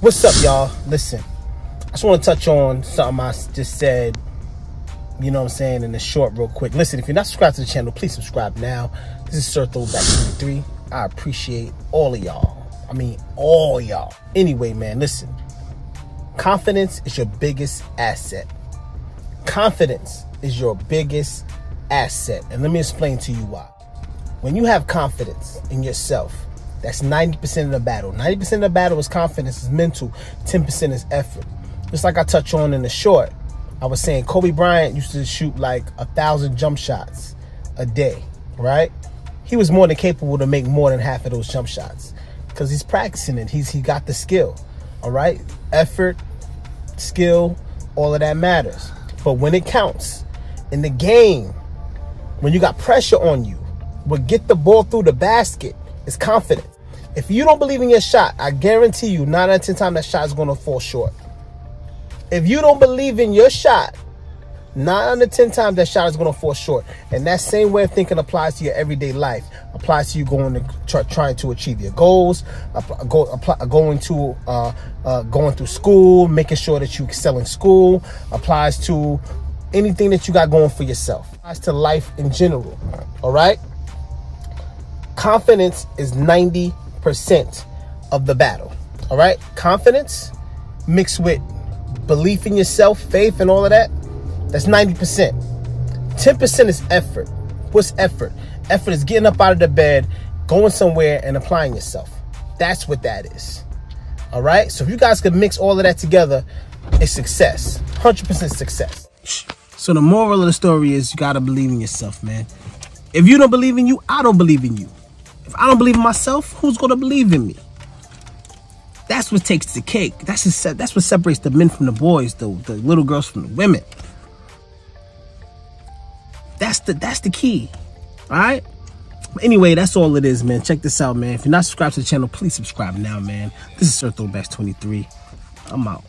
What's up, y'all? Listen, I just want to touch on something I just said, you know what I'm saying, in the short real quick. Listen, if you're not subscribed to the channel, please subscribe now. This is Sir Throwback 23. I appreciate all of y'all. I mean, all y'all. Anyway, man, listen. Confidence is your biggest asset. Confidence is your biggest asset. And let me explain to you why. When you have confidence in yourself, that's 90% of the battle. 90% of the battle is confidence, is mental. 10% is effort. Just like I touch on in the short, I was saying Kobe Bryant used to shoot like 1,000 jump shots a day, right? He was more than capable to make more than half of those jump shots because he's practicing it. He got the skill, all right? Effort, skill, all of that matters. But when it counts in the game, when you got pressure on you, what get the ball through the basket is confidence. If you don't believe in your shot, I guarantee you 9 out of 10 times that shot is going to fall short. If you don't believe in your shot, 9 out of 10 times that shot is going to fall short. And that same way of thinking applies to your everyday life, applies to you going to trying to achieve your goals, going through school, making sure that you excel in school, applies to anything that you got going for yourself, applies to life in general. All right? Confidence is 90% of the battle. All right? Confidence mixed with belief in yourself, faith, and all of that, that's 90%. 10% is effort. What's effort? Effort is getting up out of the bed, going somewhere, and applying yourself. That's what that is. All right? So if you guys could mix all of that together, it's success. 100% success. So the moral of the story is you got to believe in yourself, man. If you don't believe in you, I don't believe in you. If I don't believe in myself, who's going to believe in me? That's what takes the cake. That's what separates the men from the boys, the little girls from the women. That's the key. All right? But anyway, that's all it is, man. Check this out, man. If you're not subscribed to the channel, please subscribe now, man. This is Sir Throwback 23. I'm out.